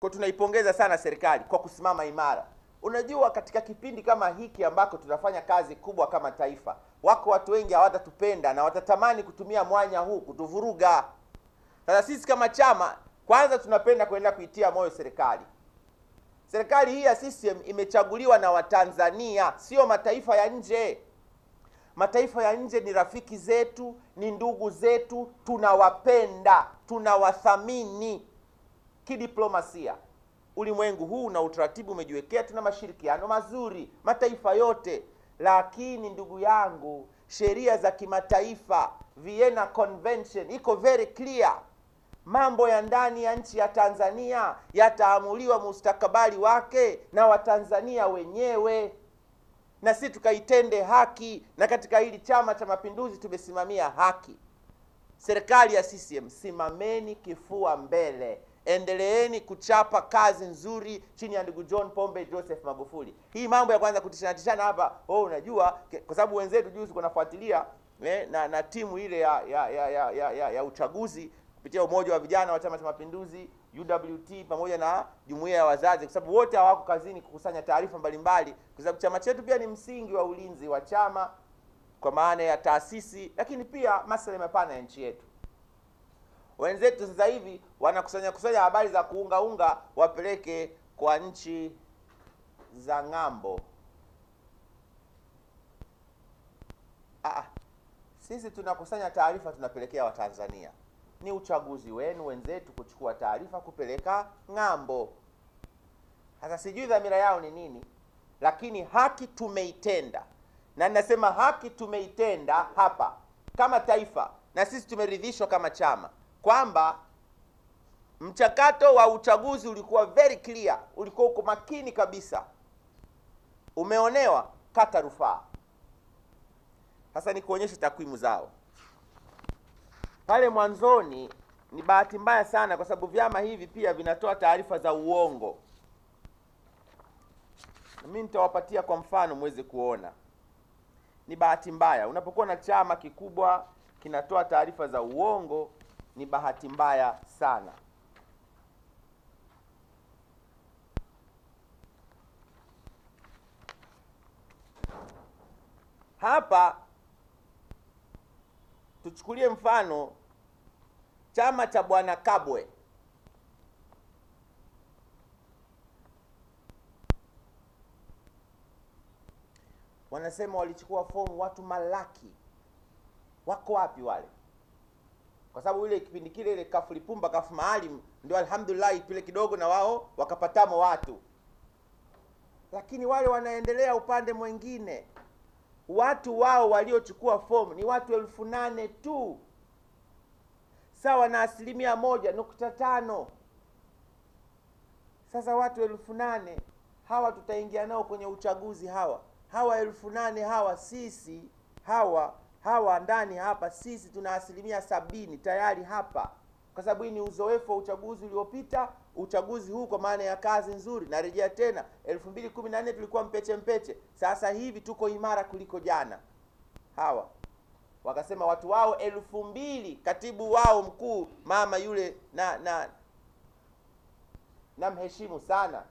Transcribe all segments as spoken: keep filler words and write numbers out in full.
Kwa tunaipongeza sana serikali kwa kusimama imara. Unajua katika kipindi kama hiki ambako tunafanya kazi kubwa kama taifa, wako watu wengi hawatatupenda na watatamani kutumia mwanya huu kutuvuruga. Sasa sisi kama chama kwanza tunapenda kuenda kuitia moyo serikali. Serikali hii ya C C M imechaguliwa na Watanzania, sio mataifa ya nje. Mataifa ya nje ni rafiki zetu, ni ndugu zetu, tunawapenda, tunawathamini kidiplomasia. Ulimwengu huu na utaratibu umejiwekea, tuna mashirikiano mazuri mataifa yote. Lakini ndugu yangu, sheria za kimataifa, Vienna Convention iko very clear. Mambo ya ndani ya nchi ya Tanzania yataamuliwa mustakabali wake na Watanzania wenyewe. Na sisi tukaitende haki, na katika hili Chama cha Mapinduzi tumesimamia haki. Serikali ya C C M, simameni kifua mbele. Endeleeni kuchapa kazi nzuri chini ya ndugu John Pombe Joseph Magufuli. Hii mambo ya kwanza kutishana hapa, oh unajua, kwa sababu wenzetu juzi kunafuatilia eh, na, na timu ile ya, ya, ya, ya, ya, ya, ya uchaguzi kupitia umoja wa vijana wa Chama cha Mapinduzi, U W T, pamoja na jumuiya ya wazazi, kwa sababu wote hawako kazini kukusanya taarifa mbalimbali, kwa sababu chama chetu pia ni msingi wa ulinzi wa chama kwa maana ya taasisi, lakini pia masuala mapana ya nchi yetu. Wenzetu sasa hivi wanakusanya kusanya habari za kuunga unga wapeleke kwa nchi za ng'ambo. Ah, sisi tunakusanya taarifa tunapelekea Watanzania. Ni uchaguzi wenu wenzetu kuchukua taarifa kupeleka ng'ambo. Hata sijui dhamira yao ni nini, lakini haki tumeitenda. Na nasema haki tumeitenda hapa kama taifa, na sisi tumeridhishwa kama chama kwamba mchakato wa uchaguzi ulikuwa very clear, ulikuwa uko makini kabisa. Umeonewa, kata rufaa. Sasa ni kuonyesha takwimu zao. Pale mwanzoni ni bahati mbaya sana, kwa sababu vyama hivi pia vinatoa taarifa za uongo. Mimi nitawapatia kwa mfano muweze kuona. Ni bahati mbaya unapokuwa na chama kikubwa kinatoa taarifa za uongo. Ni bahati mbaya sana. Hapa tuchukulie mfano chama cha Bwana Kabwe. Wanasema walichukua fomu watu malaki. Wako wapi wale? Kwa sababu ile kipindi kile ile Kafulipumba Kafu Maalim ndio alhamdulillah pile kidogo na wao wakapatamo watu. Lakini wale wanaendelea upande mwingine. Watu wao waliochukua fomu ni watu elfu nane tu, sawa na asilimia moja nukta tano. Sasa watu elfu nane hawa tutaingia nao kwenye uchaguzi? Hawa hawa elfu nane hawa sisi hawa hawa ndani hapa sisi tuna asilimia sabini tayari hapa, kwa sababu hii ni uzoefu wa uchaguzi uliopita. Uchaguzi huu kwa maana ya kazi nzuri, narejea tena elfu mbili kumi na nne tulikuwa mpeche mpeche, sasa hivi tuko imara kuliko jana. Hawa wakasema watu wao elfu mbili, katibu wao mkuu mama yule na na na mheshimu sana,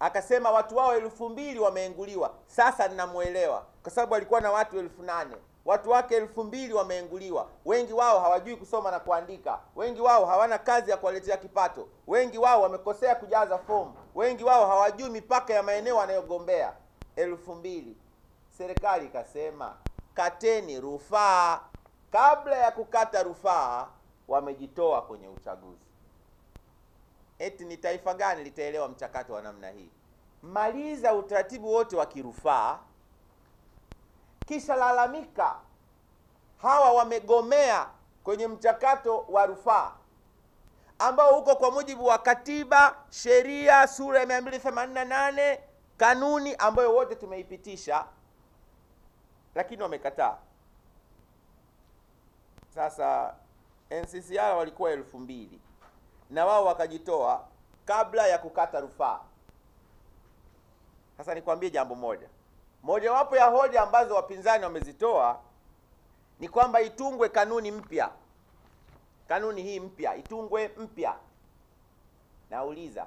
akasema watu wao elfu mbili wameenguliwa. Sasa ninamuelewa, kwa sababu alikuwa na watu elfu nane. Watu wake elfu mbili wameenguliwa. Wengi wao hawajui kusoma na kuandika. Wengi wao hawana kazi ya kuwaletea kipato. Wengi wao wamekosea kujaza fomu. Wengi wao hawajui mipaka ya maeneo wanayogombea. Elfu mbili. Serikali ikasema kateni rufaa. Kabla ya kukata rufaa wamejitoa kwenye uchaguzi. Eti ni taifa gani litaelewa mchakato wa namna hii? Maliza utaratibu wote wa kirufaa, kisha lalamika. Hawa wamegomea kwenye mchakato wa rufaa ambao uko kwa mujibu wa katiba, sheria sura ya mia mbili themanini na nane, kanuni ambayo wote tumeipitisha, lakini wamekataa. Sasa N C C R walikuwa elfu mbili na wao wakajitoa kabla ya kukata rufaa. Sasa nikwambie jambo moja. Moja wapo ya hoja ambazo wapinzani wamezitoa ni kwamba itungwe kanuni mpya. Kanuni hii mpya, itungwe mpya. Nauliza,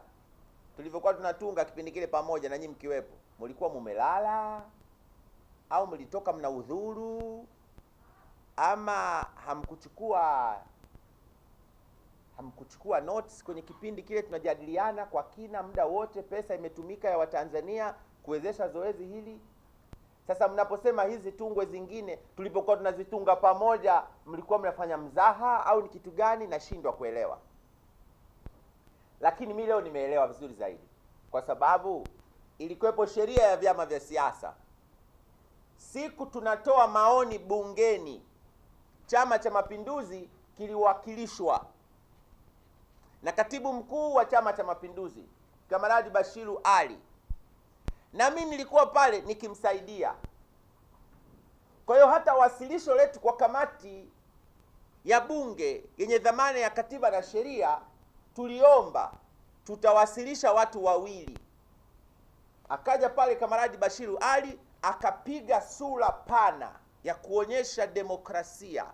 tulivyokuwa tunatunga kipindi kile pamoja na nyinyi mkiwepo, mlikuwa mumelala au mlitoka mna udhuru ama hamkuchukua hamkuchukua notes kwenye kipindi kile? Tunajadiliana kwa kina muda wote, pesa imetumika ya Watanzania kuwezesha zoezi hili. Sasa mnaposema hizi tungwe zingine tulipokuwa tunazitunga pamoja, mlikuwa mnafanya mzaha au ni kitu gani? Nashindwa kuelewa. Lakini mimi leo nimeelewa vizuri zaidi, kwa sababu ilikuwepo sheria ya vyama vya siasa. Siku tunatoa maoni bungeni, Chama cha Mapinduzi kiliwakilishwa na katibu mkuu wa Chama cha Mapinduzi Kamaradi Bashiru Ali, na mimi nilikuwa pale nikimsaidia. Kwa hiyo hata wasilisho letu kwa kamati ya bunge yenye dhamana ya katiba na sheria, tuliomba tutawasilisha watu wawili. Akaja pale Kamaradi Bashiru Ali akapiga sura pana ya kuonyesha demokrasia.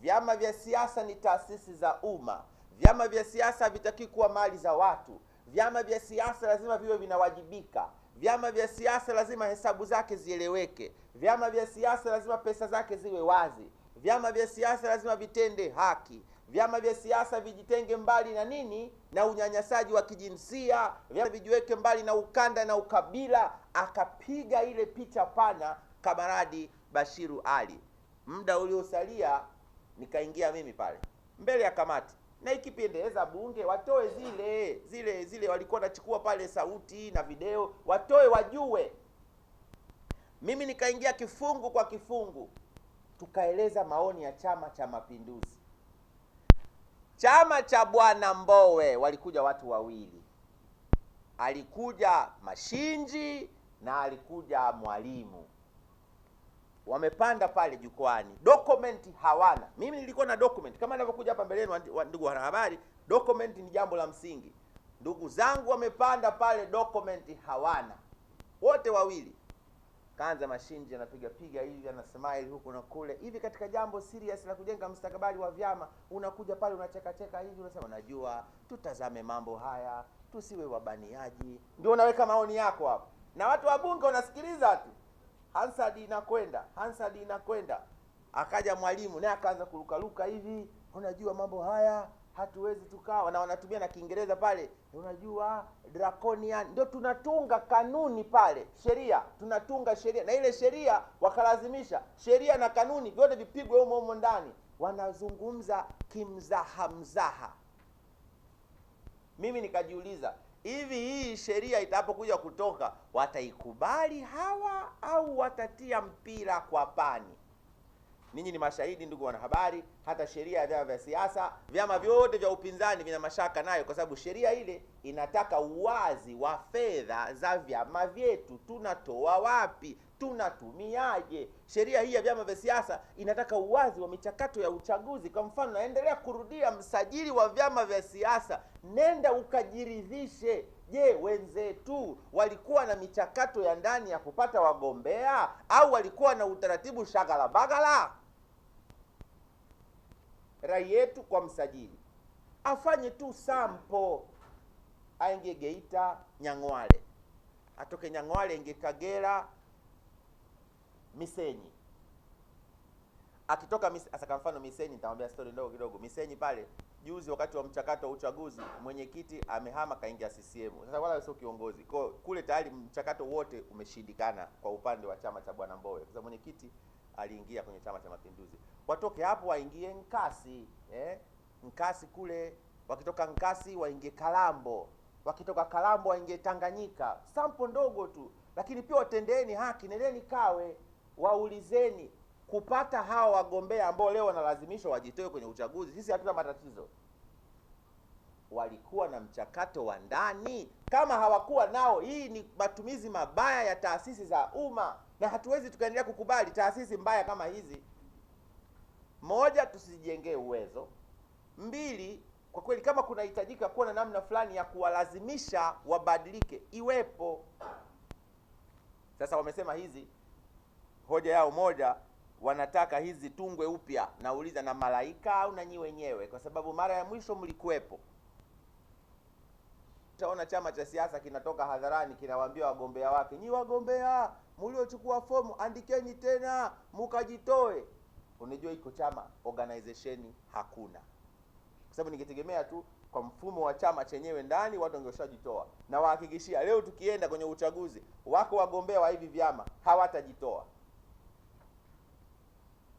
Vyama vya siasa ni taasisi za umma. Vyama vya siasa havitaki kuwa mali za watu. Vyama vya siasa lazima viwe vinawajibika. Vyama vya siasa lazima hesabu zake zieleweke. Vyama vya siasa lazima pesa zake ziwe wazi. Vyama vya siasa lazima vitende haki. Vyama vya siasa vijitenge mbali na nini? Na unyanyasaji wa kijinsia. Vyama vijiweke mbali na ukanda na ukabila. Akapiga ile picha pana Kamaradi Bashiru Ali. Muda uliosalia nikaingia mimi pale mbele ya kamati, na ikipendeleza bunge watoe zile zile zile walikuwa nachukua pale sauti na video, watoe wajue. Mimi nikaingia kifungu kwa kifungu, tukaeleza maoni ya Chama cha Mapinduzi. Chama cha Bwana Mbowe walikuja watu wawili, alikuja Mashinji na alikuja Mwalimu. Wamepanda pale jukwani, dokumenti hawana. Mimi nilikuwa na dokumenti kama ninavyokuja hapa mbele yenu, ndugu wanahabari. Dokumenti ni jambo la msingi, ndugu zangu. Wamepanda pale, dokumenti hawana wote wawili. Kaanza Mashinji anapiga piga hivi, ana smile huko na kule hivi. Katika jambo serious la kujenga mustakabali wa vyama, unakuja pale unacheka cheka hivi, unasema najua, tutazame mambo haya, tusiwe wabaniaji. Ndio unaweka maoni yako hapo, na watu wa bunge wanasikiliza tu. Hansadi inakwenda, Hansadi inakwenda. Akaja Mwalimu naye akaanza kurukaruka hivi, unajua mambo haya hatuwezi tukawa, na wanatumia na Kiingereza pale, unajua draconian. Ndio tunatunga kanuni pale, sheria, tunatunga sheria, na ile sheria wakalazimisha sheria na kanuni vyote vipigwe humo humo ndani. Wanazungumza kimzaha mzaha. Mimi nikajiuliza, hivi hii sheria itapokuja kutoka wataikubali hawa au watatia mpira kwa pani? Ninyi ni mashahidi ndugu wanahabari, hata sheria ya vyama vya siasa, vyama vyote vya upinzani vina mashaka nayo, kwa sababu sheria ile inataka uwazi wa fedha za vyama vyetu. Tunatoa wapi? Tunatumiaje? Sheria hii ya vyama vya siasa inataka uwazi wa michakato ya uchaguzi. Kwa mfano, naendelea kurudia, msajili wa vyama vya siasa, nenda ukajiridhishe, je, wenzetu walikuwa na michakato ya ndani ya kupata wagombea au walikuwa na utaratibu shagala bagala? Rai yetu kwa msajili, afanye tu sampo, aingie Geita, Nyangwale, atoke Nyangwale ingie Kagera, Misenyi. Akitoka Misenyi, asa mfano Misenyi, nitamwambia story ndogo kidogo. Misenyi pale juzi wakati wa mchakato wa uchaguzi, mwenyekiti amehama kaingia C C M. Sasa wala sio kiongozi. Kwa kule tayari mchakato wote umeshindikana kwa upande wa Chama cha Bwana Mbowe. Sasa mwenyekiti aliingia kwenye Chama cha Mapinduzi. Watoke hapo waingie Nkasi, eh? Nkasi kule, wakitoka Nkasi waingie Kalambo, wakitoka Kalambo waingie Tanganyika. Sampo ndogo tu, lakini pia watendeeni haki, nendeni Kawe, waulizeni kupata hao wagombea ambao leo wanalazimishwa wajitoe kwenye uchaguzi. Sisi hatuna matatizo. Walikuwa na mchakato wa ndani? Kama hawakuwa nao, hii ni matumizi mabaya ya taasisi za umma, na hatuwezi tukaendelea kukubali taasisi mbaya kama hizi. Moja, tusijengee uwezo. Mbili, kwa kweli kama kuna hitajika kuwa na namna fulani ya kuwalazimisha wabadilike, iwepo. Sasa wamesema hizi, hoja yao moja, wanataka hizi tungwe upya. Nauliza, na malaika au na nyi wenyewe? Kwa sababu mara ya mwisho mlikuwepo. Utaona chama cha siasa kinatoka hadharani kinawaambia wagombea wake, nyi wagombea mliochukua fomu andikeni tena mukajitoe. Unajua iko chama organization hakuna. Kwa sababu ningetegemea tu kwa mfumo wa chama chenyewe ndani watu wangeshajitoa. Na wahakikishia leo tukienda kwenye uchaguzi wako wagombea wa hivi vyama hawatajitoa.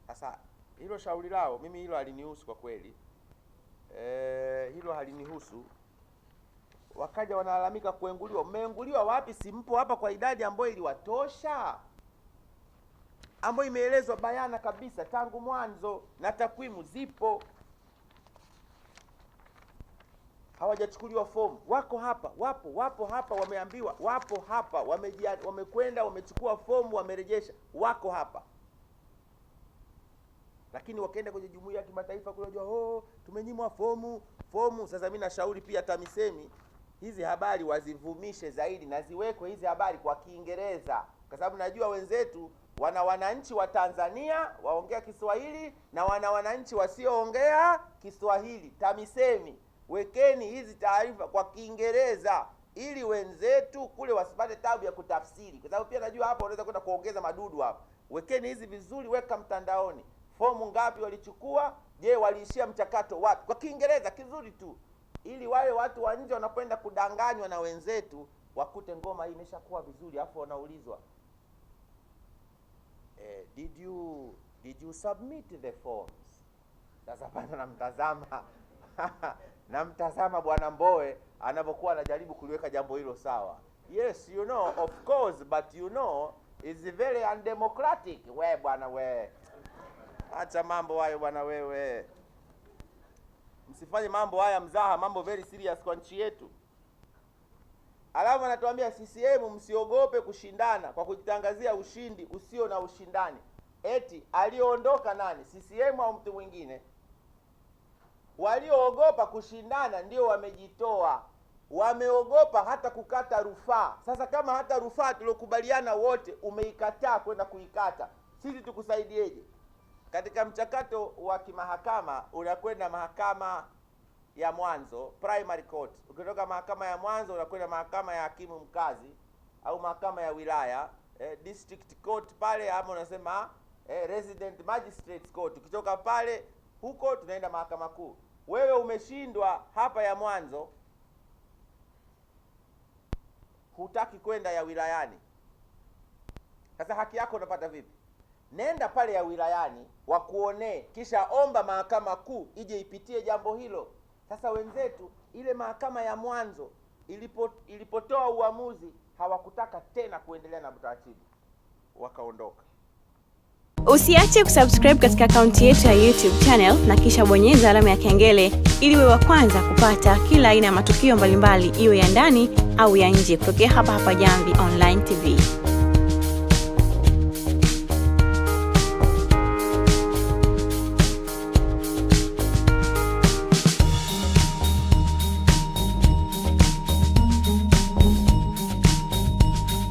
Sasa hilo shauri lao, mimi hilo halinihusu kwa kweli. Eh, hilo halinihusu. Wakaja wanalalamika kuenguliwa. Mmeenguliwa wapi? Simpo hapa kwa idadi ambayo iliwatosha, ambayo imeelezwa bayana kabisa tangu mwanzo na takwimu zipo. Hawajachukuliwa fomu. Wako hapa, wapo, wapo hapa, wameambiwa, wapo hapa, wamejia, wamekwenda, wamechukua fomu, wamerejesha, wako hapa. Lakini wakaenda kwenye jumuiya ya kimataifa kulojua, oh, tumenyimwa fomu, fomu. Sasa mimi nashauri pia TAMISEMI hizi habari wazivumishe zaidi na ziwekwe hizi habari kwa Kiingereza. Kwa sababu najua wenzetu wana wananchi wa Tanzania waongea Kiswahili na wana wananchi wasioongea Kiswahili. TAMISEMI, wekeni hizi taarifa kwa Kiingereza ili wenzetu kule wasipate tabu ya kutafsiri. Kwa sababu pia najua hapa unaweza kwenda kuongeza madudu hapa. Wekeni hizi vizuri, weka mtandaoni. Fomu ngapi walichukua? Je, waliishia mchakato wapi? Kwa Kiingereza kizuri tu. Ili wale watu wa nje wanapenda kudanganywa na wenzetu wakute ngoma hii imeshakuwa vizuri afu wanaulizwa, eh, did you did you submit the forms? Sasa pana namtazama namtazama Bwana Mbowe anapokuwa anajaribu kuliweka jambo hilo sawa. Yes, you know, of course, but you know it's very undemocratic. We bwana we. Acha mambo hayo bwana wewe. Msifanye mambo haya mzaha, mambo very serious kwa nchi yetu. Alafu anatuambia C C M msiogope kushindana kwa kujitangazia ushindi usio na ushindani. Eti alioondoka nani? C C M au mtu mwingine? Walioogopa kushindana ndio wamejitoa. Wameogopa hata kukata rufaa. Sasa kama hata rufaa tulokubaliana wote umeikataa kwenda kuikata, sisi tukusaidieje? Katika mchakato wa kimahakama unakwenda mahakama ya mwanzo, primary court. Ukitoka mahakama ya mwanzo unakwenda mahakama ya hakimu mkazi au mahakama ya wilaya, eh, district court pale, ama unasema eh, resident magistrates court. Ukitoka pale huko tunaenda mahakama kuu. Wewe umeshindwa hapa ya mwanzo, hutaki kwenda ya wilayani. Sasa haki yako unapata vipi? Nenda pale ya wilayani wakuonee, kisha omba mahakama kuu ije ipitie jambo hilo. Sasa wenzetu ile mahakama ya mwanzo ilipo, ilipotoa uamuzi hawakutaka tena kuendelea na utaratibu, wakaondoka. Usiache kusubscribe katika account yetu ya YouTube channel na kisha bonyeza alama ya kengele ili uwe wa kwanza kupata kila aina ya matukio mbalimbali, iwe ya ndani au ya nje, kutoka hapa hapa Jamvi Online T V.